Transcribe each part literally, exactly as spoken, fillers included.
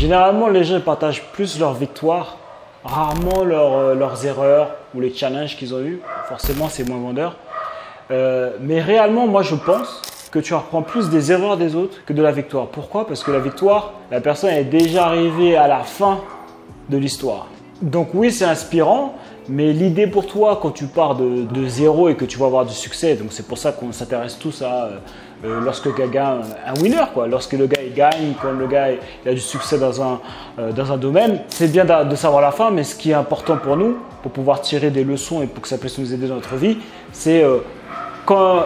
Généralement, les gens partagent plus leurs victoires, rarement leur, euh, leurs erreurs ou les challenges qu'ils ont eus. Forcément, c'est moins vendeur. Euh, mais réellement, moi, je pense que tu apprends plus des erreurs des autres que de la victoire. Pourquoi? Parce que la victoire, la personne est déjà arrivée à la fin de l'histoire. Donc oui, c'est inspirant, mais l'idée pour toi quand tu pars de, de zéro et que tu vas avoir du succès, donc c'est pour ça qu'on s'intéresse tous à euh, lorsque quelqu'un un winner, quoi. Lorsque le gars il gagne, quand le gars il a du succès dans un, euh, dans un domaine, c'est bien de savoir la fin, mais ce qui est important pour nous, pour pouvoir tirer des leçons et pour que ça puisse nous aider dans notre vie, c'est euh, quand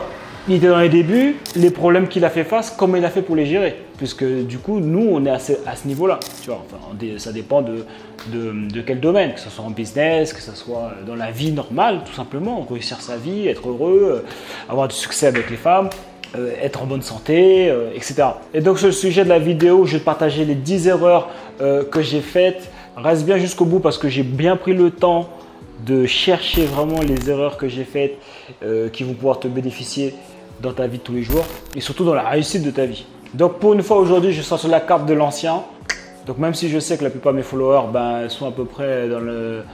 il était dans les débuts, les problèmes qu'il a fait face, comment il a fait pour les gérer. Puisque du coup, nous, on est à ce, à ce niveau-là. Tu vois, enfin, ça dépend de, de, de quel domaine, que ce soit en business, que ce soit dans la vie normale, tout simplement. Réussir sa vie, être heureux, avoir du succès avec les femmes, euh, être en bonne santé, euh, et cetera. Et donc, sur le sujet de la vidéo, je vais te partager les dix erreurs euh, que j'ai faites. Reste bien jusqu'au bout parce que j'ai bien pris le temps de chercher vraiment les erreurs que j'ai faites euh, qui vont pouvoir te bénéficier dans ta vie de tous les jours et surtout dans la réussite de ta vie. Donc pour une fois aujourd'hui, je sors sur la carte de l'ancien. Donc même si je sais que la plupart de mes followers ben, sont à peu près dans, le,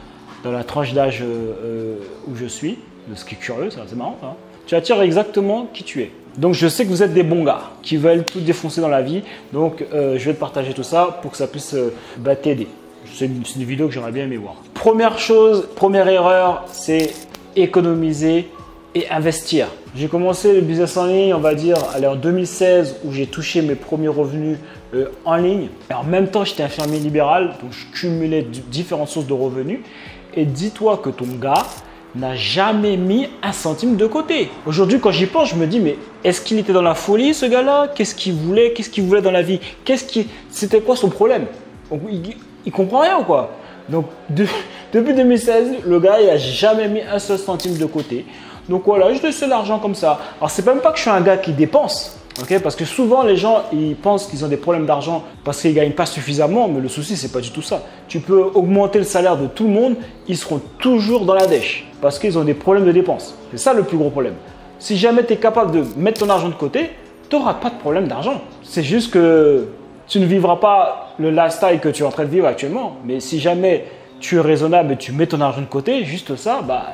dans la tranche d'âge euh, où je suis, ce qui est curieux, c'est marrant, hein. Tu attires exactement qui tu es. Donc je sais que vous êtes des bons gars qui veulent tout défoncer dans la vie. Donc euh, je vais te partager tout ça pour que ça puisse euh, bah, t'aider. C'est une, une vidéo que j'aurais bien aimé voir. Première chose, première erreur, c'est économiser et investir. J'ai commencé le business en ligne, on va dire, en deux mille seize, où j'ai touché mes premiers revenus euh, en ligne. Et en même temps, j'étais infirmier libéral, donc je cumulais différentes sources de revenus. Et dis-toi que ton gars n'a jamais mis un centime de côté. Aujourd'hui, quand j'y pense, je me dis, mais est-ce qu'il était dans la folie, ce gars-là? Qu'est-ce qu'il voulait? Qu'est-ce qu'il voulait dans la vie? Qu'est-ce qui... C'était quoi son problème? Donc, il... il comprend rien ou quoi? Donc, de... depuis deux mille seize, le gars, il n'a jamais mis un seul centime de côté. Donc voilà, je laisse l'argent comme ça. Alors, c'est même pas que je suis un gars qui dépense, ok? Parce que souvent, les gens, ils pensent qu'ils ont des problèmes d'argent parce qu'ils ne gagnent pas suffisamment, mais le souci, c'est pas du tout ça. Tu peux augmenter le salaire de tout le monde, ils seront toujours dans la dèche parce qu'ils ont des problèmes de dépenses. C'est ça le plus gros problème. Si jamais tu es capable de mettre ton argent de côté, tu n'auras pas de problème d'argent. C'est juste que tu ne vivras pas le lifestyle que tu es en train de vivre actuellement. Mais si jamais tu es raisonnable et tu mets ton argent de côté, juste ça, bah,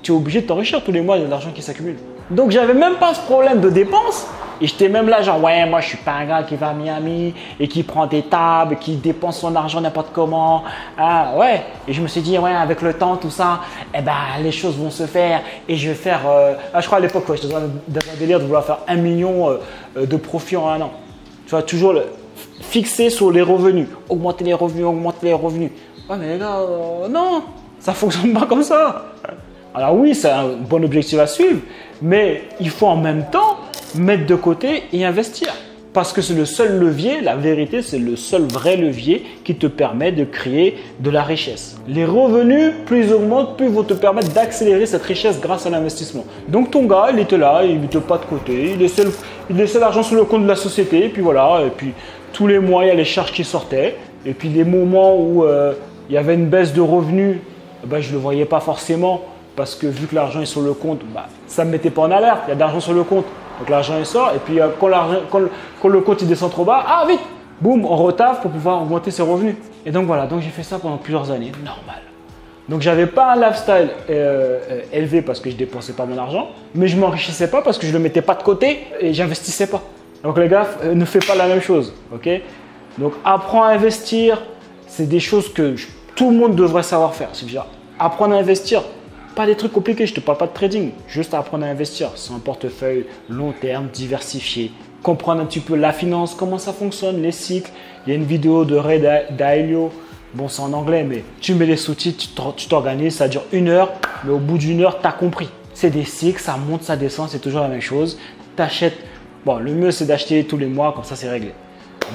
tu es obligé de t'enrichir. Tous les mois, il y a de l'argent qui s'accumule. Donc, j'avais même pas ce problème de dépenses. Et j'étais même là genre, ouais, moi, je suis pas un gars qui va à Miami et qui prend des tables, qui dépense son argent n'importe comment. Ah, ouais. Et je me suis dit, ouais, avec le temps, tout ça, eh ben, les choses vont se faire. Et je vais faire… Euh... Ah, je crois à l'époque, ouais, j'étais dans un délire de vouloir faire un million euh, de profit en un an. Tu vois, toujours… le fixé sur les revenus, augmenter les revenus, augmenter les revenus. Ouais, mais les gars, euh, non, ça ne fonctionne pas comme ça. Alors oui, c'est un bon objectif à suivre, mais il faut en même temps mettre de côté et investir. Parce que c'est le seul levier, la vérité, c'est le seul vrai levier qui te permet de créer de la richesse. Les revenus, plus ils augmentent, plus ils vont te permettre d'accélérer cette richesse grâce à l'investissement. Donc ton gars, il était là, il ne mettait pas de côté, il laissait, il laissait l'argent sur le compte de la société, et puis voilà, et puis tous les mois, il y a les charges qui sortaient. Et puis les moments où euh, il y avait une baisse de revenus, ben, je ne le voyais pas forcément parce que vu que l'argent est sur le compte, ben, ça ne me mettait pas en alerte. Il y a de l'argent sur le compte, donc l'argent il sort. Et puis euh, quand, quand, quand le compte il descend trop bas, ah vite, boum, on retaffe pour pouvoir augmenter ses revenus. Et donc voilà, donc j'ai fait ça pendant plusieurs années, normal. Donc j'avais pas un lifestyle euh, euh, élevé parce que je dépensais pas mon argent, mais je m'enrichissais pas parce que je ne le mettais pas de côté et j'investissais pas. Donc les gars, euh, ne fais pas la même chose, ok? Donc apprends à investir, c'est des choses que je, tout le monde devrait savoir faire. C'est-à-dire apprendre à investir, pas des trucs compliqués, je ne te parle pas de trading, juste apprendre à investir. C'est un portefeuille long terme, diversifié, comprendre un petit peu la finance, comment ça fonctionne, les cycles. Il y a une vidéo de Ray Dalio, bon c'est en anglais, mais tu mets les sous-titres, tu t'organises, ça dure une heure, mais au bout d'une heure, tu as compris. C'est des cycles, ça monte, ça descend, c'est toujours la même chose. Tu achètes. Bon, le mieux, c'est d'acheter tous les mois, comme ça, c'est réglé.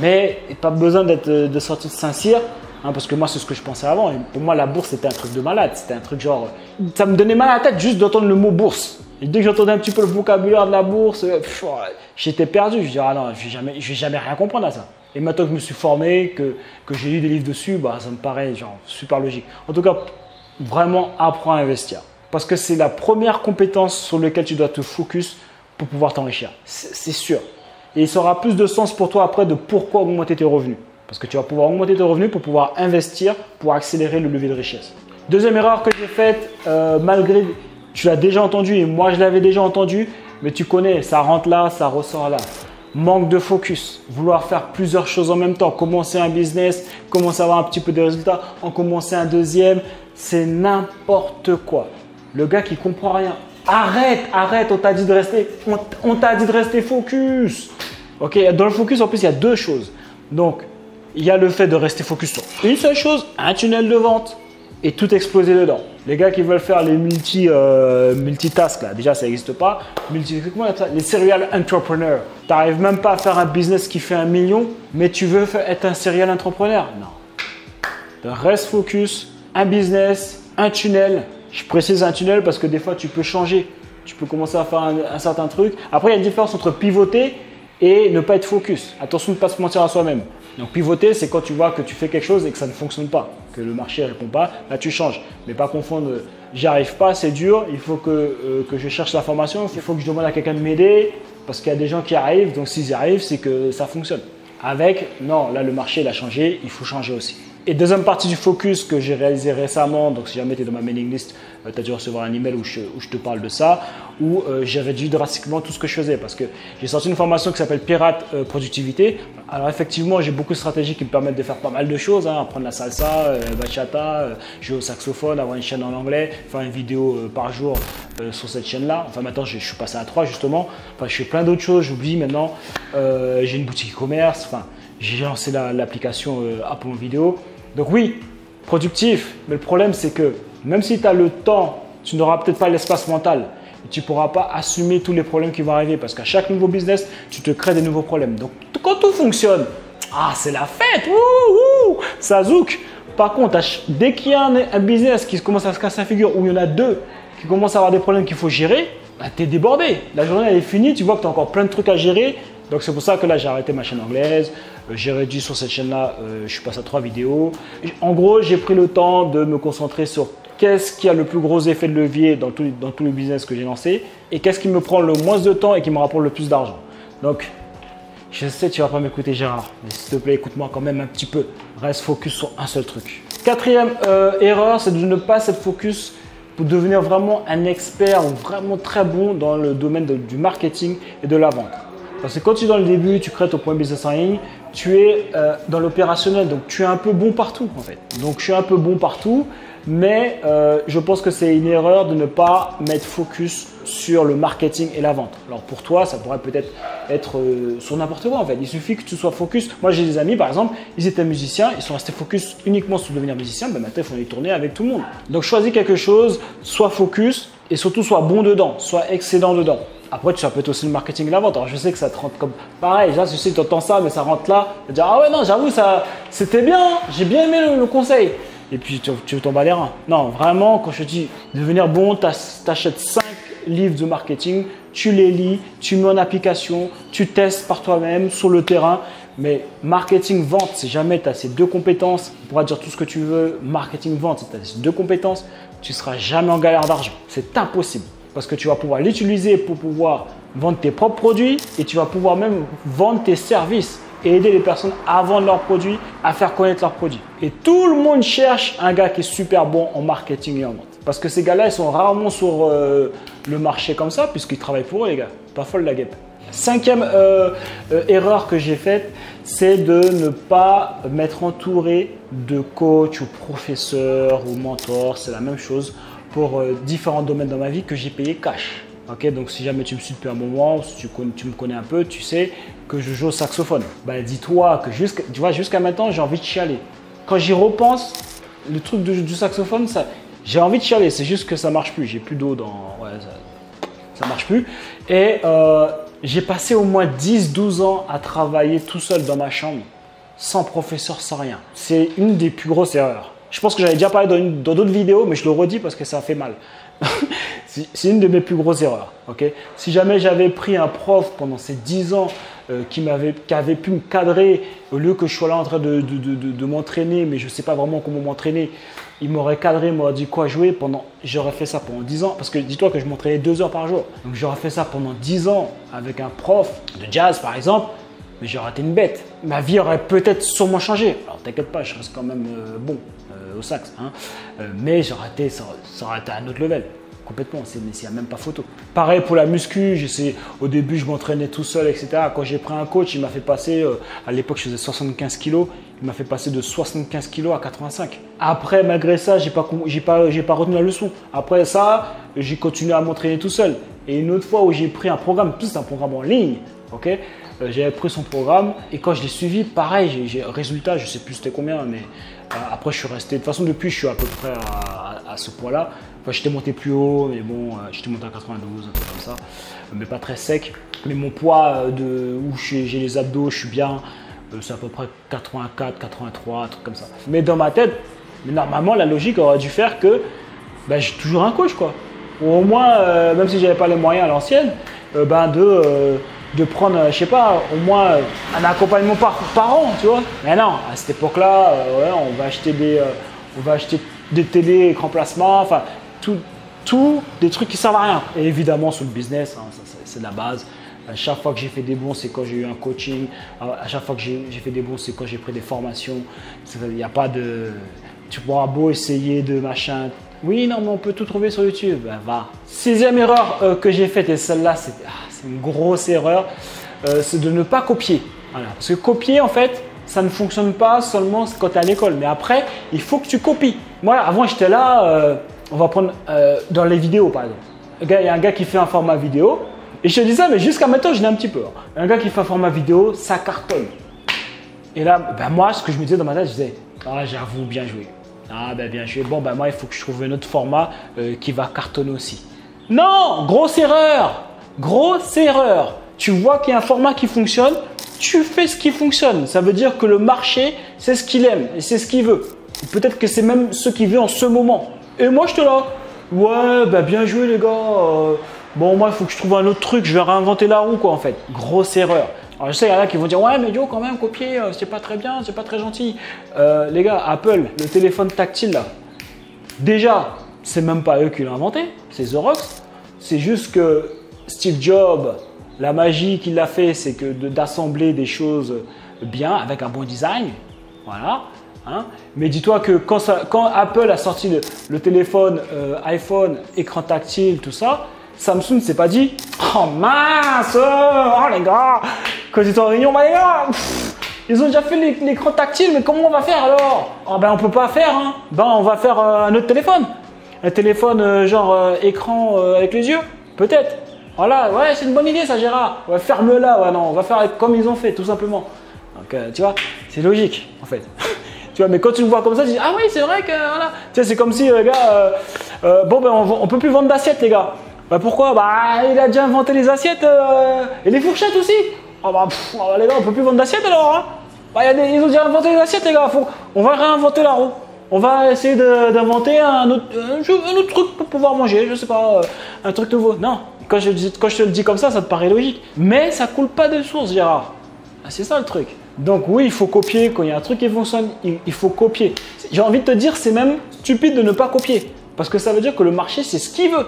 Mais pas besoin d'être de sortir de Saint-Cyr, hein, parce que moi, c'est ce que je pensais avant. Et pour moi, la bourse, c'était un truc de malade. C'était un truc genre… Ça me donnait mal à la tête juste d'entendre le mot bourse. Et dès que j'entendais un petit peu le vocabulaire de la bourse, j'étais perdu. Je me disais, ah non, je ne vais, vais jamais rien comprendre à ça. Et maintenant que je me suis formé, que, que j'ai lu des livres dessus, bah, ça me paraît genre super logique. En tout cas, vraiment, apprends à investir. Parce que c'est la première compétence sur laquelle tu dois te focus pour pouvoir t'enrichir, c'est sûr. Et il sera plus de sens pour toi après de pourquoi augmenter tes revenus. parce que tu vas pouvoir augmenter tes revenus pour pouvoir investir, pour accélérer le levier de richesse. Deuxième erreur que j'ai faite, euh, malgré, tu l'as déjà entendu et moi je l'avais déjà entendu, mais tu connais, ça rentre là, ça ressort là. Manque de focus, vouloir faire plusieurs choses en même temps, commencer un business, commencer à avoir un petit peu de résultats, en commencer un deuxième, c'est n'importe quoi. Le gars qui comprend rien, arrête, arrête, on t'a dit de rester, on, on t'a dit de rester focus. Ok, dans le focus, en plus, il y a deux choses. Donc, il y a le fait de rester focus sur une seule chose, un tunnel de vente et tout exploser dedans. Les gars qui veulent faire les multi, euh, multitask, là, déjà ça n'existe pas. Multi, les serial entrepreneurs. Tu n'arrives même pas à faire un business qui fait un million, mais tu veux être un serial entrepreneur. Non. Reste focus, un business, un tunnel. Je précise un tunnel parce que des fois tu peux changer. Tu peux commencer à faire un, un certain truc. Après, il y a une différence entre pivoter et ne pas être focus. Attention de ne pas se mentir à soi-même. Donc pivoter, c'est quand tu vois que tu fais quelque chose et que ça ne fonctionne pas, que le marché ne répond pas, là tu changes. Mais pas confondre, j'y arrive pas, c'est dur, il faut que, euh, que je cherche l'information, il faut que je demande à quelqu'un de m'aider parce qu'il y a des gens qui arrivent, donc s'ils y arrivent, c'est que ça fonctionne. Avec, non, là le marché il a changé, il faut changer aussi. Et deuxième partie du focus que j'ai réalisé récemment, donc si jamais tu es dans ma mailing list, euh, tu as dû recevoir un email où je, où je te parle de ça, où euh, j'ai réduit drastiquement tout ce que je faisais parce que j'ai sorti une formation qui s'appelle Pirate euh, Productivité. Alors effectivement, j'ai beaucoup de stratégies qui me permettent de faire pas mal de choses, hein, apprendre la salsa, euh, bachata, euh, jouer au saxophone, avoir une chaîne en anglais, faire une vidéo euh, par jour euh, sur cette chaîne-là. Enfin maintenant, je, je suis passé à trois justement, enfin je fais plein d'autres choses, j'oublie maintenant, euh, j'ai une boutique e-commerce, enfin j'ai lancé l'application la, euh, Apple Vidéo. Donc oui, productif, mais le problème c'est que même si tu as le temps, tu n'auras peut-être pas l'espace mental et tu ne pourras pas assumer tous les problèmes qui vont arriver parce qu'à chaque nouveau business, tu te crées des nouveaux problèmes. Donc quand tout fonctionne, ah c'est la fête, ouh, ouh, ça zouk. Par contre, dès qu'il y a un, un business qui commence à se casser la figure ou il y en a deux qui commencent à avoir des problèmes qu'il faut gérer, bah, tu es débordé. La journée elle est finie, tu vois que tu as encore plein de trucs à gérer. Donc c'est pour ça que là j'ai arrêté ma chaîne anglaise, euh, j'ai réduit sur cette chaîne-là, euh, je suis passé à trois vidéos. En gros, j'ai pris le temps de me concentrer sur qu'est-ce qui a le plus gros effet de levier dans tout, dans tout le business que j'ai lancé et qu'est-ce qui me prend le moins de temps et qui me rapporte le plus d'argent. Donc je sais tu vas pas m'écouter Gérard, mais s'il te plaît écoute-moi quand même un petit peu. Reste focus sur un seul truc. Quatrième euh, erreur, c'est de ne pas être focus pour devenir vraiment un expert ou vraiment très bon dans le domaine de, du marketing et de la vente. Parce que quand tu es dans le début, tu crées ton premier business en ligne, tu es euh, dans l'opérationnel, donc tu es un peu bon partout en fait. Donc je suis un peu bon partout, mais euh, je pense que c'est une erreur de ne pas mettre focus sur le marketing et la vente. Alors pour toi, ça pourrait peut-être être, être euh, sur n'importe quoi en fait. Il suffit que tu sois focus. Moi j'ai des amis par exemple, ils étaient musiciens, ils sont restés focus uniquement sur devenir musicien, ben, maintenant il faut les tourner avec tout le monde. Donc choisis quelque chose, sois focus et surtout sois bon dedans, sois excellent dedans. Après, tu peux être aussi le marketing et la vente. Alors, je sais que ça te rentre comme pareil. Là, je sais que tu entends ça, mais ça rentre là. Tu vas dire, ah ouais, non, j'avoue, ça, c'était bien. J'ai bien aimé le, le conseil. Et puis, tu, tu tombes à les reins. Non, vraiment, quand je te dis devenir bon, tu achètes cinq livres de marketing, tu les lis, tu mets en application, tu testes par toi-même sur le terrain. Mais marketing, vente, si jamais tu as ces deux compétences, tu pourras dire tout ce que tu veux. Marketing, vente, si tu as ces deux compétences, tu ne seras jamais en galère d'argent. C'est impossible. Parce que tu vas pouvoir l'utiliser pour pouvoir vendre tes propres produits et tu vas pouvoir même vendre tes services et aider les personnes à vendre leurs produits, à faire connaître leurs produits. Et tout le monde cherche un gars qui est super bon en marketing et en vente. Parce que ces gars-là, ils sont rarement sur euh, le marché comme ça puisqu'ils travaillent pour eux, les gars. Pas folle la guêpe. Cinquième euh, euh, erreur que j'ai faite, c'est de ne pas m'être entouré de coach ou professeur ou mentor. C'est la même chose pour euh, différents domaines dans ma vie que j'ai payé cash. Ok, donc si jamais tu me suis depuis un moment, si tu, tu me connais un peu, tu sais que je joue au saxophone. Bah dis-toi que jusqu'à tu vois, jusqu'à maintenant, j'ai envie de chialer. Quand j'y repense, le truc du, du saxophone, ça, j'ai envie de chialer. C'est juste que ça marche plus. J'ai plus d'eau dans... Ouais, ça, ça marche plus. Et euh, j'ai passé au moins dix douze ans à travailler tout seul dans ma chambre, sans professeur, sans rien. C'est une des plus grosses erreurs. Je pense que j'avais déjà parlé dans d'autres vidéos, mais je le redis parce que ça fait mal. C'est une de mes plus grosses erreurs. Okay, si jamais j'avais pris un prof pendant ces dix ans euh, qui, m'avait, qui avait pu me cadrer, au lieu que je sois là en train de, de, de, de, de m'entraîner, mais je ne sais pas vraiment comment m'entraîner, il m'aurait cadré, il m'aurait dit quoi jouer pendant. J'aurais fait ça pendant dix ans. Parce que dis-toi que je m'entraînais deux heures par jour. Donc j'aurais fait ça pendant dix ans avec un prof de jazz par exemple. mais j'ai raté une bête. Ma vie aurait peut-être sûrement changé. Alors t'inquiète pas, je reste quand même euh, bon euh, au sax, hein. euh, mais j'ai raté, ça, ça aurait été un autre level. Complètement, c'est n'y a même pas photo. Pareil pour la muscu, au début je m'entraînais tout seul, et cetera. Quand j'ai pris un coach, il m'a fait passer, euh, à l'époque je faisais soixante-quinze kilos, il m'a fait passer de soixante-quinze kilos à quatre-vingt-cinq. Après, malgré ça, je n'ai pas, pas, pas retenu la leçon. Après ça, j'ai continué à m'entraîner tout seul. Et une autre fois où j'ai pris un programme, plus un programme en ligne, ok, euh, j'avais pris son programme et quand je l'ai suivi, pareil, j'ai résultat, je ne sais plus c'était combien, mais euh, après je suis resté, de toute façon depuis je suis à peu près à, à, à ce point-là. Enfin, j'étais monté plus haut, mais bon, euh, j'étais monté à quatre-vingt-douze, un truc comme ça, mais pas très sec. Mais mon poids, euh, de, où j'ai les abdos, je suis bien, euh, c'est à peu près quatre-vingt-quatre, quatre-vingt-trois, un truc comme ça. Mais dans ma tête, normalement, la logique aurait dû faire que ben, j'ai toujours un coach, quoi. Ou au moins, euh, même si j'avais pas les moyens à l'ancienne, euh, ben de, euh, de prendre, euh, je sais pas, au moins euh, un accompagnement par, par an, tu vois. Mais non, à cette époque-là, euh, ouais, on va acheter des, euh, on va acheter des télé, écran plasma, enfin. Tout, tout des trucs qui servent à rien. Et évidemment, sur le business, hein, c'est la base. À chaque fois que j'ai fait des bons, c'est quand j'ai eu un coaching. À chaque fois que j'ai fait des bons, c'est quand j'ai pris des formations. Il n'y a pas de... Tu pourras beau essayer de machin. Oui, non, mais on peut tout trouver sur YouTube. Ben, va. Sixième erreur euh, que j'ai faite, et celle-là, c'est ah, une grosse erreur, euh, c'est de ne pas copier. Voilà. Parce que copier, en fait, ça ne fonctionne pas seulement quand tu es à l'école. Mais après, il faut que tu copies. Moi, avant, j'étais là... Euh, On va prendre euh, dans les vidéos par exemple. Il y a un gars qui fait un format vidéo et je te dis ça, mais jusqu'à maintenant, je l'ai un petit peu. Hein. Un gars qui fait un format vidéo, ça cartonne. Et là, ben moi, ce que je me disais dans ma tête, je disais ah, j'avoue, bien joué. Ah, ben bien joué. Bon, ben moi, il faut que je trouve un autre format euh, qui va cartonner aussi. Non, grosse erreur. Grosse erreur. Tu vois qu'il y a un format qui fonctionne, tu fais ce qui fonctionne. Ça veut dire que le marché, c'est ce qu'il aime et c'est ce qu'il veut. Peut-être que c'est même ce qu'il veut en ce moment. Et moi, j'étais là. Ouais, bah bien joué, les gars. Euh, bon, moi, il faut que je trouve un autre truc. Je vais réinventer la roue, quoi, en fait. Grosse erreur. Alors, je sais, il y en a qui vont dire ouais, mais Dio, quand même, copier, euh, c'est pas très bien, c'est pas très gentil. Euh, les gars, Apple, le téléphone tactile, là. Déjà, c'est même pas eux qui l'ont inventé. C'est Xerox. C'est juste que Steve Jobs, la magie qu'il a fait, c'est que d'assembler des choses bien avec un bon design. Voilà. Hein? Mais dis-toi que quand, ça, quand Apple a sorti le, le téléphone euh, iPhone, écran tactile, tout ça, Samsung s'est pas dit « Oh mince, oh les gars, quand ils étaient en réunion, bah les gars, pff, ils ont déjà fait l'écran tactile, mais comment on va faire alors ?»« Oh ben on peut pas faire, hein. Ben on va faire euh, un autre téléphone, un téléphone euh, genre euh, écran euh, avec les yeux, peut-être. » Voilà, ouais, c'est une bonne idée ça Gérard, ouais, ferme-la, ouais, non, on va faire comme ils ont fait, tout simplement. Donc euh, tu vois, c'est logique en fait. Tu vois, mais quand tu le vois comme ça, tu dis ah oui, c'est vrai que voilà. Tu sais, c'est comme si les gars, euh, euh, bon ben on, on peut plus vendre d'assiettes les gars. Bah pourquoi? Bah il a déjà inventé les assiettes euh, et les fourchettes aussi. Ah bah pff, les gars, on peut plus vendre d'assiettes alors. Hein bah, y a des, ils ont déjà inventé les assiettes les gars. Faut, on va réinventer la roue. On va essayer d'inventer un autre, un autre truc pour pouvoir manger. Je sais pas, un truc nouveau. Non, quand je, quand je te le dis comme ça, ça te paraît logique. Mais ça coule pas de source, Gérard. Ah, c'est ça le truc. Donc oui, il faut copier. Quand il y a un truc qui fonctionne, il faut copier. J'ai envie de te dire, c'est même stupide de ne pas copier. Parce que ça veut dire que le marché, c'est ce qu'il veut.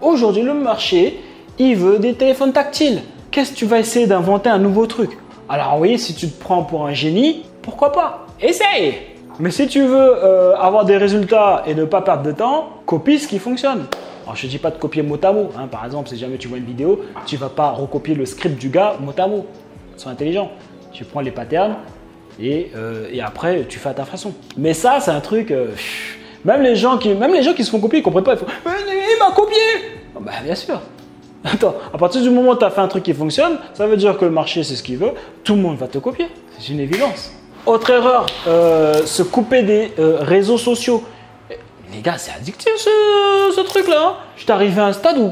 Aujourd'hui, le marché, il veut des téléphones tactiles. Qu'est-ce que tu vas essayer d'inventer un nouveau truc? Alors oui, si tu te prends pour un génie, pourquoi pas? Essaye. Mais si tu veux euh, avoir des résultats et ne pas perdre de temps, copie ce qui fonctionne. Alors je ne dis pas de copier mot à mot. Hein. Par exemple, si jamais tu vois une vidéo, tu ne vas pas recopier le script du gars mot à mot. Sois intelligent. Tu prends les patterns et, euh, et après tu fais à ta façon. Mais ça, c'est un truc. Euh, même, les gens qui, même les gens qui se font copier, ils ne comprennent pas. Ils font, mais il m'a copié. Bah, bien sûr. Attends, à partir du moment où tu as fait un truc qui fonctionne, ça veut dire que le marché, c'est ce qu'il veut. Tout le monde va te copier. C'est une évidence. Autre erreur, euh, se couper des euh, réseaux sociaux. Les gars, c'est addictif ce, ce truc-là. Je suis arrivé à un stade où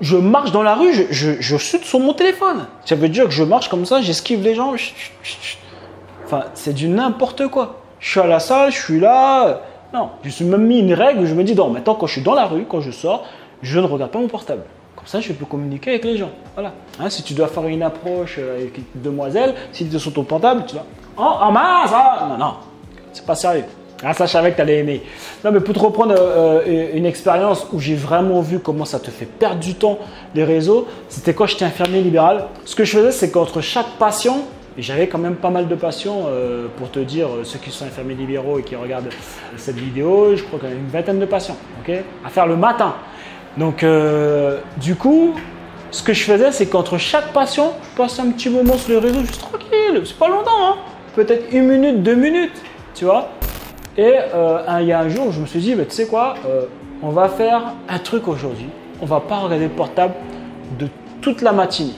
je marche dans la rue, je, je, je chute sur mon téléphone. Ça veut dire que je marche comme ça, j'esquive les gens. Chut, chut, chut. Enfin, c'est du n'importe quoi. Je suis à la salle, je suis là. Non, je me suis même mis une règle où je me dis non, maintenant quand je suis dans la rue, quand je sors, je ne regarde pas mon portable. Comme ça, je peux communiquer avec les gens. Voilà. Hein, si tu dois faire une approche avec une demoiselle, si tu es sur ton portable, tu vas oh, en masse, ah non, non, c'est pas sérieux. Ah, ça, je savais que tu allais aimer. Non, mais pour te reprendre euh, une expérience où j'ai vraiment vu comment ça te fait perdre du temps, les réseaux, c'était quand j'étais infirmier libéral. Ce que je faisais, c'est qu'entre chaque patient, Et j'avais quand même pas mal de patients, euh, pour te dire, ceux qui sont infirmiers libéraux et qui regardent cette vidéo, je crois qu'il y a une vingtaine de patients, okay, à faire le matin. Donc, euh, du coup, ce que je faisais, c'est qu'entre chaque patient, je passe un petit moment sur les réseaux, juste tranquille, c'est pas longtemps, hein, peut-être une minute, deux minutes, tu vois. Et euh, il y a un jour, je me suis dit, bah, tu sais quoi, euh, on va faire un truc aujourd'hui. On va pas regarder le portable de toute la matinée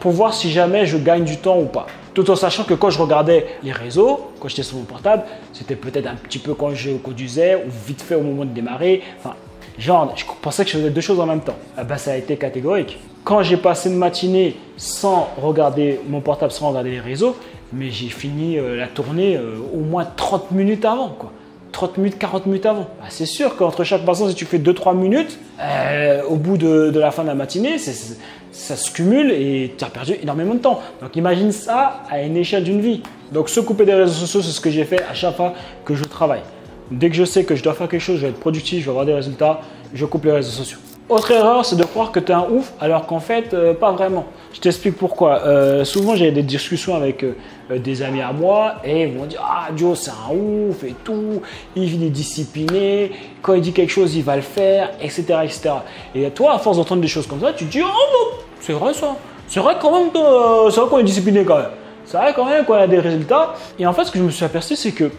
pour voir si jamais je gagne du temps ou pas. Tout en sachant que quand je regardais les réseaux, quand j'étais sur mon portable, c'était peut-être un petit peu quand je conduisais ou vite fait au moment de démarrer. Enfin, genre, je pensais que je faisais deux choses en même temps. Eh ben, ça a été catégorique. Quand j'ai passé une matinée sans regarder mon portable, sans regarder les réseaux, mais j'ai fini euh, la tournée euh, au moins trente minutes avant, quoi. trente minutes, quarante minutes avant. Bah, c'est sûr qu'entre chaque patient, si tu fais deux trois minutes, euh, au bout de, de la fin de la matinée, c'est, ça se cumule et tu as perdu énormément de temps. Donc imagine ça à une échelle d'une vie. Donc se couper des réseaux sociaux, c'est ce que j'ai fait à chaque fois que je travaille. Dès que je sais que je dois faire quelque chose, je vais être productif, je vais avoir des résultats, je coupe les réseaux sociaux. Autre erreur, c'est de croire que tu es un ouf alors qu'en fait, euh, pas vraiment. Je t'explique pourquoi. Euh, souvent, j'ai des discussions avec euh, des amis à moi et ils vont dire « Ah, Joe, c'est un ouf et tout, il est discipliné, quand il dit quelque chose, il va le faire, et cetera et cetera » Et toi, à force d'entendre des choses comme ça, tu te dis « Oh, c'est vrai ça, c'est vrai quand même euh, c'est vrai qu'on est discipliné quand même, c'est vrai quand même qu'on a des résultats. » Et en fait, ce que je me suis aperçu, c'est que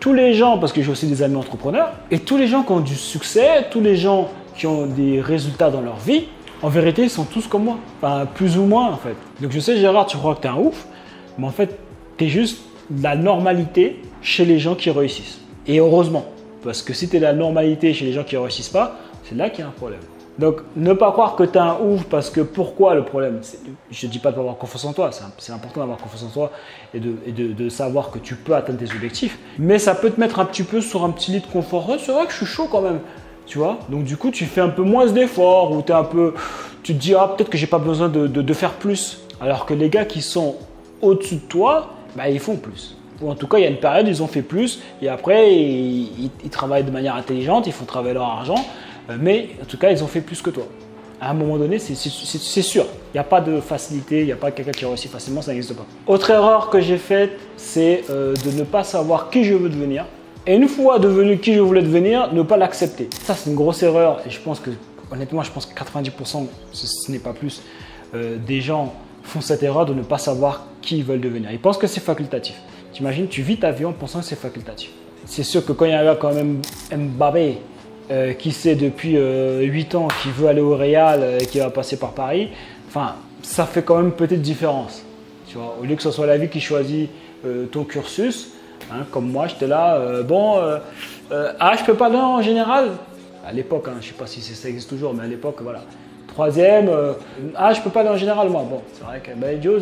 tous les gens, parce que j'ai aussi des amis entrepreneurs, et tous les gens qui ont du succès, tous les gens qui ont des résultats dans leur vie, en vérité, ils sont tous comme moi. Enfin, plus ou moins, en fait. Donc, je sais, Gérard, tu crois que tu es un ouf, mais en fait, tu es juste la normalité chez les gens qui réussissent. Et heureusement, parce que si tu es la normalité chez les gens qui ne réussissent pas, c'est là qu'il y a un problème. Donc, ne pas croire que tu es un ouf, parce que pourquoi le problème? Je ne dis pas de ne pas avoir confiance en toi, c'est important d'avoir confiance en toi et, de, et de, de savoir que tu peux atteindre tes objectifs, mais ça peut te mettre un petit peu sur un petit lit de confort. Oh, c'est vrai que je suis chaud quand même. Tu vois, donc du coup, tu fais un peu moins d'efforts ou t'es un peu, tu te dis, ah, peut-être que j'ai pas besoin de, de, de faire plus. Alors que les gars qui sont au-dessus de toi, bah, ils font plus. Ou en tout cas, il y a une période, ils ont fait plus et après, ils, ils, ils travaillent de manière intelligente, ils font travailler leur argent, mais en tout cas, ils ont fait plus que toi. À un moment donné, c'est sûr. Il n'y a pas de facilité, il n'y a pas quelqu'un qui réussit facilement, ça n'existe pas. Autre erreur que j'ai faite, c'est euh, de ne pas savoir qui je veux devenir. Et une fois devenu qui je voulais devenir, ne pas l'accepter. Ça, c'est une grosse erreur. Et je pense que, honnêtement, je pense que quatre-vingt-dix pour cent, ce, ce n'est pas plus, euh, des gens font cette erreur de ne pas savoir qui ils veulent devenir. Ils pensent que c'est facultatif. T'imagines, tu vis ta vie en pensant que c'est facultatif. C'est sûr que quand il y a un gars comme Mbappé, euh, qui sait depuis euh, huit ans, qui veut aller au Real et qui va passer par Paris, enfin, ça fait quand même une petite différence. Tu vois, au lieu que ce soit la vie qui choisit euh, ton cursus, hein, comme moi, j'étais là, euh, bon, euh, euh, ah, je peux pas aller en général. À l'époque, hein, je sais pas si ça existe toujours, mais à l'époque, voilà. Troisième, euh, ah, je peux pas aller en général, moi. Bon, c'est vrai que, ben, Joe,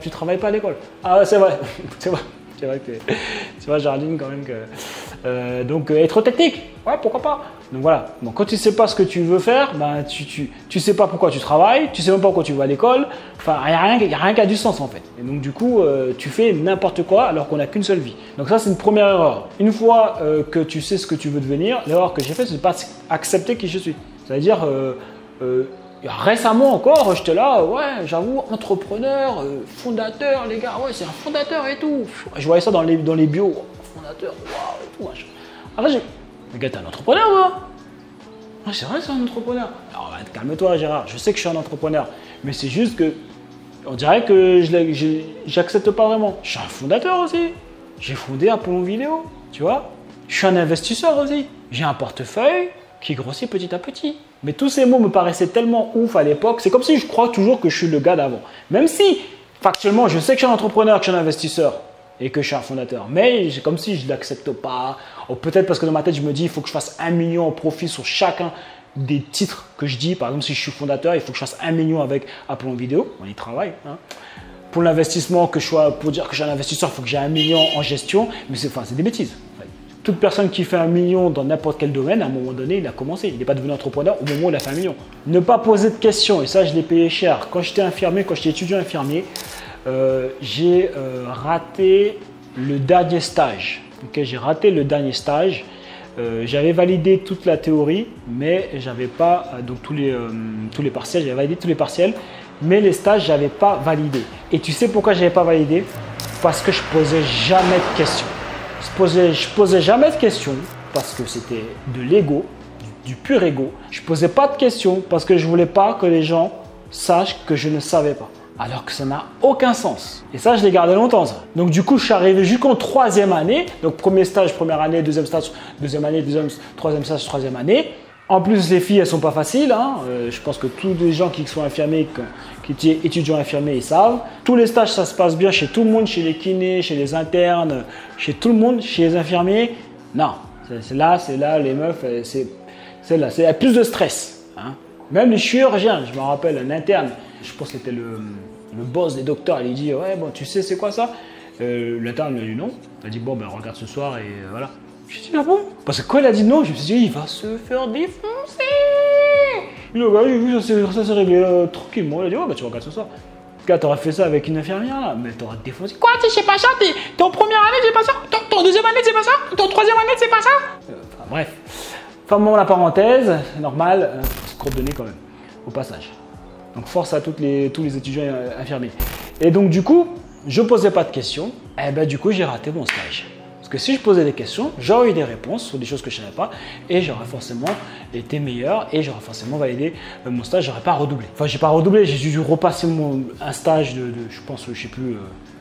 tu travailles pas à l'école. Ah, c'est vrai, c'est vrai, c'est vrai que tu vois, Jardine, quand même que. Euh, donc, euh, être technique, ouais, pourquoi pas. Donc voilà, bon, quand tu sais pas ce que tu veux faire, ben, tu, tu, tu sais pas pourquoi tu travailles, tu sais même pas pourquoi tu vas à l'école. Enfin, il n'y a rien, y a rien qui a du sens en fait. Et donc du coup, euh, tu fais n'importe quoi alors qu'on n'a qu'une seule vie. Donc ça, c'est une première erreur. Une fois euh, que tu sais ce que tu veux devenir, l'erreur que j'ai faite, c'est de ne pas accepter qui je suis. C'est-à-dire, euh, euh, récemment encore, j'étais là, ouais, j'avoue, entrepreneur, euh, fondateur, les gars, ouais, c'est un fondateur et tout. Je voyais ça dans les, dans les bios. Fondateur, waouh, tout machin. j'ai... Le gars, t'es un entrepreneur, moi. Ah, c'est vrai, c'est un entrepreneur. Alors, bah, calme-toi, Gérard. Je sais que je suis un entrepreneur, mais c'est juste que on dirait que je j'accepte pas vraiment. Je suis un fondateur aussi. J'ai fondé Apollon Vidéo, tu vois. Je suis un investisseur aussi. J'ai un portefeuille qui grossit petit à petit. Mais tous ces mots me paraissaient tellement ouf à l'époque. C'est comme si je crois toujours que je suis le gars d'avant. Même si, factuellement, je sais que je suis un entrepreneur, que je suis un investisseur. Et que je suis un fondateur. Mais c'est comme si je ne l'accepte pas. Ou peut-être parce que dans ma tête, je me dis, il faut que je fasse un million en profit sur chacun des titres que je dis. Par exemple, si je suis fondateur, il faut que je fasse un million avec Apollon Vidéo. On y travaille. Hein. Pour l'investissement, que je sois, pour dire que je suis un investisseur, il faut que j'ai un million en gestion. Mais c'est enfin, c'est des bêtises. Toute personne qui fait un million dans n'importe quel domaine, à un moment donné, il a commencé. Il n'est pas devenu entrepreneur au moment où il a fait un million. Ne pas poser de questions. Et ça, je l'ai payé cher. Quand j'étais infirmier, quand j'étais étudiant infirmier, Euh, j'ai euh, raté le dernier stage. Okay, j'ai raté le dernier stage. Euh, j'avais validé toute la théorie, mais j'avais pas donc tous les euh, tous les partiels. J'avais validé tous les partiels, mais les stages j'avais pas validé. Et tu sais pourquoi je n'avais pas validé? Parce que je ne posais jamais de questions. Je ne posais, je posais jamais de questions parce que c'était de l'ego, du, du pur ego. Je ne posais pas de questions parce que je ne voulais pas que les gens sachent que je ne savais pas. Alors que ça n'a aucun sens. Et ça, je l'ai gardé longtemps, ça. Donc du coup, je suis arrivé jusqu'en troisième année. Donc premier stage, première année, deuxième stage, deuxième année, deuxième, troisième stage, troisième année. En plus, les filles, elles sont pas faciles, hein. Euh, je pense que tous les gens qui sont infirmiers, qui étaient étudiants infirmiers, ils savent. Tous les stages, ça se passe bien chez tout le monde, chez les kinés, chez les internes, chez tout le monde, chez les infirmiers. Non, c'est là, c'est là, les meufs, c'est là, c'est plus de stress, hein. Même les chirurgiens, je me rappelle, un interne, je pense que c'était le, le boss des docteurs, il dit « Ouais, bon, tu sais c'est quoi ça ?» euh, L'interne lui a dit non. Il a dit « Bon, ben regarde ce soir et euh, voilà. » Je me suis dit, ah bon? Parce que quand il a dit non, je me suis dit, il va se faire défoncer. Il a dit, bah, j'ai vu, ça s'est réglé euh, tranquillement. Il a dit, ouais, bah tu regardes ce soir. Là, t'aurais fait ça avec une infirmière là, mais t'aurais défoncé. Quoi, tu sais pas ça? T'es en première année, c'est pas ça? T'es en deuxième année, c'est pas ça? T'es en troisième année, c'est pas ça? euh, Enfin, bref. Fermons la parenthèse, normal, euh, petite courbe de nez quand même, au passage. Donc, force à toutes les, tous les étudiants euh, infirmiers. Et donc, du coup, je posais pas de questions. Et ben, du coup, j'ai raté mon stage. Parce que si je posais des questions, j'aurais eu des réponses sur des choses que je ne savais pas et j'aurais forcément été meilleur et j'aurais forcément validé mon stage, j'aurais pas redoublé. Enfin, j'ai pas redoublé, j'ai dû repasser mon, un stage de, de, je pense, je sais plus euh,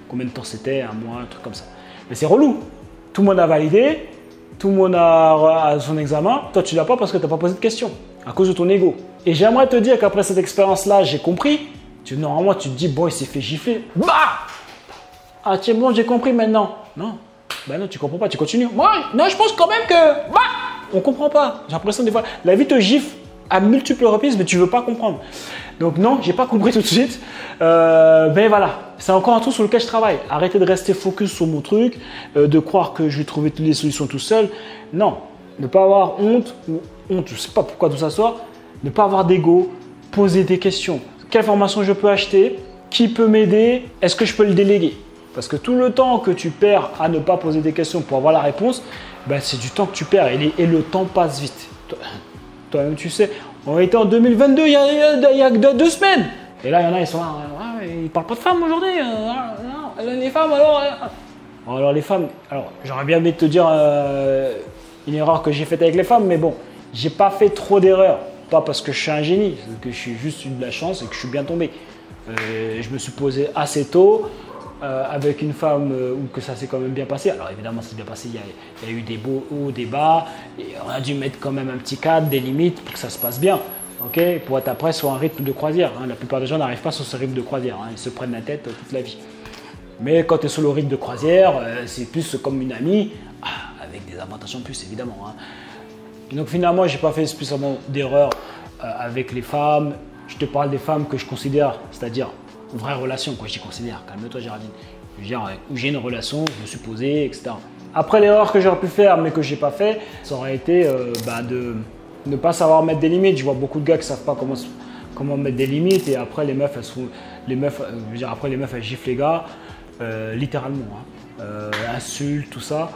combien de temps c'était, un mois, un truc comme ça. Mais c'est relou. Tout le monde a validé, tout le monde a, a son examen, toi tu l'as pas parce que tu n'as pas posé de questions à cause de ton ego. Et j'aimerais te dire qu'après cette expérience-là, j'ai compris. Tu, normalement, tu te dis, bon, il s'est fait gifler. Bah! Ah, tiens, bon, j'ai compris maintenant. Non. Ben non, tu comprends pas, tu continues. Moi, non, je pense quand même que... Bah, on comprend pas. J'ai l'impression des fois, la vie te gifle à multiples reprises, mais tu veux pas comprendre. Donc non, j'ai pas compris tout de suite. Euh, ben voilà, c'est encore un truc sur lequel je travaille. Arrêtez de rester focus sur mon truc, euh, de croire que je vais trouver toutes les solutions tout seul. Non, ne pas avoir honte, ou honte, je sais pas pourquoi tout ça sort. Ne pas avoir d'ego, poser des questions. Quelle formation je peux acheter? Qui peut m'aider? Est-ce que je peux le déléguer? Parce que tout le temps que tu perds à ne pas poser des questions pour avoir la réponse, ben c'est du temps que tu perds et, les, et le temps passe vite. Toi-même, tu sais, on était en deux mille vingt-deux, il y a, il y a deux semaines. Et là, il y en a, ils sont là, ils parlent pas de femmes aujourd'hui. Les femmes, alors. Alors, les femmes, alors, j'aurais bien aimé te dire euh, une erreur que j'ai faite avec les femmes, mais bon, j'ai pas fait trop d'erreurs. Pas parce que je suis un génie, parce que je suis juste eu de la chance et que je suis bien tombé. Euh, je me suis posé assez tôt. Euh, avec une femme euh, où que ça s'est quand même bien passé. Alors évidemment, ça s'est bien passé, il y, a, il y a eu des beaux hauts, des bas, et on a dû mettre quand même un petit cadre, des limites pour que ça se passe bien, okay, pour être après sur un rythme de croisière. Hein. La plupart des gens n'arrivent pas sur ce rythme de croisière, hein. Ils se prennent la tête euh, toute la vie. Mais quand tu es sur le rythme de croisière, euh, c'est plus comme une amie, ah, avec des avantages en plus évidemment. Hein. Donc finalement, j'ai pas fait spécialement d'erreur euh, avec les femmes. Je te parle des femmes que je considère, c'est-à-dire vraie relation, quoi, j'y considère. Calme-toi, Géraldine. Je veux dire, où j'ai une relation, je me suis posé, et cetera. Après, l'erreur que j'aurais pu faire, mais que j'ai pas fait, ça aurait été euh, bah, de ne pas savoir mettre des limites. Je vois beaucoup de gars qui savent pas comment, comment mettre des limites, et après, les meufs, elles sont, les meufs, euh, je veux dire, après, les meufs, elles giflent les gars, euh, littéralement, hein. euh, insultes, tout ça.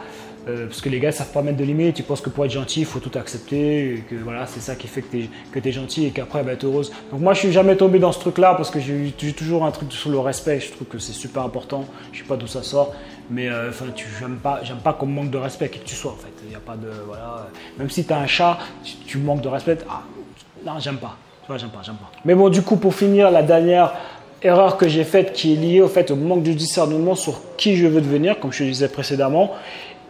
Euh, parce que les gars ne savent pas mettre de limites, ils pensent que pour être gentil, il faut tout accepter, et que voilà, c'est ça qui fait que tu es, que tu es gentil et qu'après, bah, tu es heureuse. Donc moi, je ne suis jamais tombé dans ce truc-là parce que j'ai toujours un truc sur le respect, je trouve que c'est super important, je ne sais pas d'où ça sort, mais euh, j'aime pas, pas qu'on manque de respect, qui que tu sois en fait. Y a pas de, voilà, même si tu as un chat, tu, tu manques de respect, ah, non, j'aime pas, tu vois, j'aime pas, j'aime pas. Mais bon, du coup, pour finir, la dernière erreur que j'ai faite qui est liée au fait au manque de discernement sur qui je veux devenir, comme je te disais précédemment,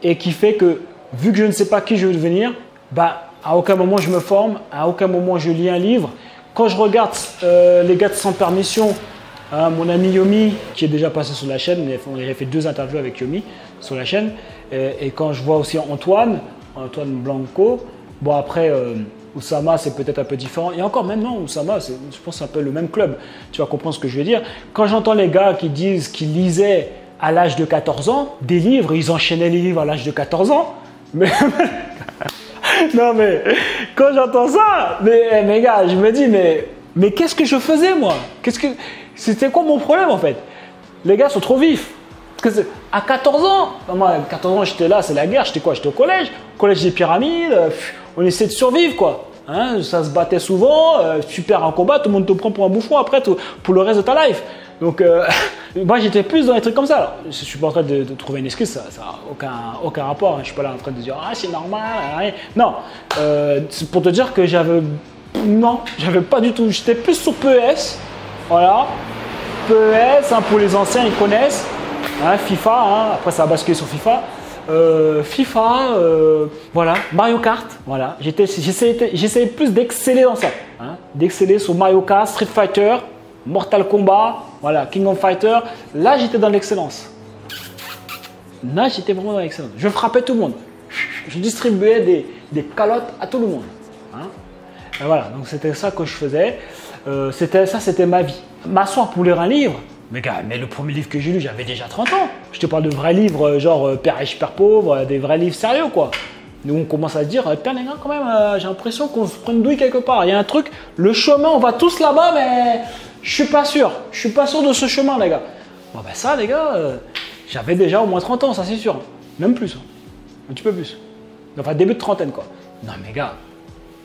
et qui fait que, vu que je ne sais pas qui je veux devenir, bah, à aucun moment je me forme, à aucun moment je lis un livre. Quand je regarde euh, les gars de Sans Permission, hein, mon ami Yomi, qui est déjà passé sur la chaîne, on a déjà fait deux interviews avec Yomi sur la chaîne, et, et quand je vois aussi Antoine, Antoine Blanco, bon après, euh, Oussama c'est peut-être un peu différent, et encore même non, Oussama, je pense c'est un peu le même club, tu vas comprendre ce que je veux dire. Quand j'entends les gars qui disent qu'ils lisaient à l'âge de quatorze ans, des livres, ils enchaînaient les livres à l'âge de quatorze ans. Mais non mais, quand j'entends ça, mais mes gars, je me dis, mais, mais qu'est-ce que je faisais moi? Qu'est-ce que, c'était quoi mon problème en fait? Les gars sont trop vifs. Parce que à quatorze ans, moi à quatorze ans j'étais là, c'est la guerre, j'étais quoi? J'étais au collège, collège des pyramides, on essayait de survivre quoi. Hein, ça se battait souvent, tu perds un combat, tout le monde te prend pour un bouffon après, pour le reste de ta life. Donc, euh... Moi, j'étais plus dans les trucs comme ça. Alors, je ne suis pas en train de, de trouver une excuse, ça n'a aucun, aucun rapport. Hein. Je ne suis pas là en train de dire « Ah, c'est normal, hein. ». Non, euh, c'est pour te dire que j'avais… Non, j'avais pas du tout. J'étais plus sur P E S. Voilà. P E S, hein, pour les anciens, ils connaissent. Hein, FIFA, hein. Après, ça a basculé sur FIFA. Euh, FIFA, euh, voilà, Mario Kart, voilà. J'essayais plus d'exceller dans ça, hein, d'exceller sur Mario Kart, Street Fighter, Mortal Kombat, voilà, King of Fighter. Là, j'étais dans l'excellence. Là, j'étais vraiment dans l'excellence. Je frappais tout le monde. Je distribuais des, des calottes à tout le monde. Hein. Et voilà, donc c'était ça que je faisais. Euh, c'était ça, c'était ma vie. M'asseoir pour lire un livre. Mais gars, mais le premier livre que j'ai lu, j'avais déjà trente ans. Je te parle de vrais livres, genre Père riche, Père pauvre, des vrais livres sérieux, quoi. Nous, on commence à se dire, putain les gars, quand même, euh, j'ai l'impression qu'on se prend une douille quelque part. Il y a un truc, le chemin, on va tous là-bas, mais je suis pas sûr. Je suis pas sûr de ce chemin, les gars. Bon, ben ça, les gars, euh, j'avais déjà au moins trente ans, ça c'est sûr. Même plus, hein. Un petit peu plus. Enfin, début de trentaine, quoi. Non, mais gars,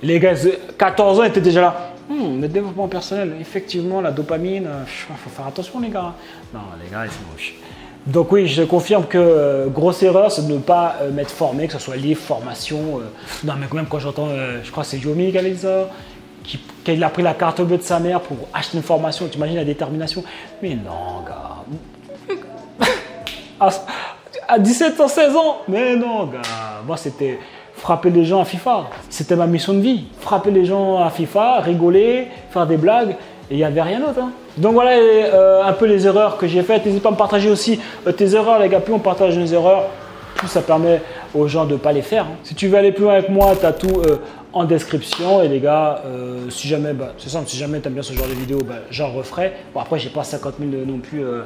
les gars, quatorze ans étaient déjà là. Hum, le développement personnel, effectivement, la dopamine, euh, faut faire attention les gars. Non, les gars, c'est moche. Donc oui, je confirme que euh, grosse erreur, c'est de ne pas euh, m'être formé, que ce soit livre, formation. Euh... Non, mais quand même, quand j'entends, euh, je crois que c'est Yomi qui avait dit ça, qui, qui a pris la carte bleue de sa mère pour acheter une formation, tu imagines la détermination. Mais non, gars. à, à dix-sept ans, seize ans, mais non, gars. Moi, c'était... frapper les gens à FIFA, c'était ma mission de vie. Frapper les gens à FIFA, rigoler, faire des blagues, et il n'y avait rien d'autre. Hein. Donc voilà les, euh, un peu les erreurs que j'ai faites. N'hésite pas à me partager aussi euh, tes erreurs, les gars. Plus on partage nos erreurs, plus ça permet aux gens de ne pas les faire. Hein. Si tu veux aller plus loin avec moi, tu as tout euh, en description. Et les gars, euh, si jamais, bah, c'est simple, si jamais tu aimes bien ce genre de vidéo, bah, j'en referai. Bon, après, j'ai pas cinquante mille non plus euh,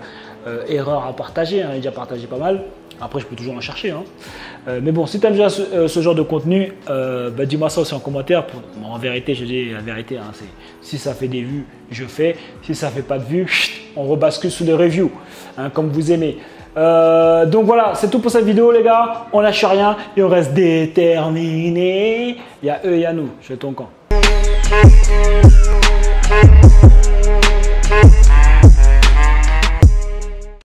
euh, erreurs à partager. Hein. J'ai déjà partagé pas mal. Après, je peux toujours en chercher. Hein. Euh, mais bon, si tu aimes déjà ce, euh, ce genre de contenu, euh, bah, dis-moi ça aussi en commentaire. Pour... Bon, en vérité, je dis la vérité. Hein, si ça fait des vues, je fais. Si ça ne fait pas de vues, on rebascule sous les reviews, hein, comme vous aimez. Euh, donc voilà, c'est tout pour cette vidéo, les gars. On lâche rien et on reste déterminés. Il y a eux et il y a nous. Je vais ton camp.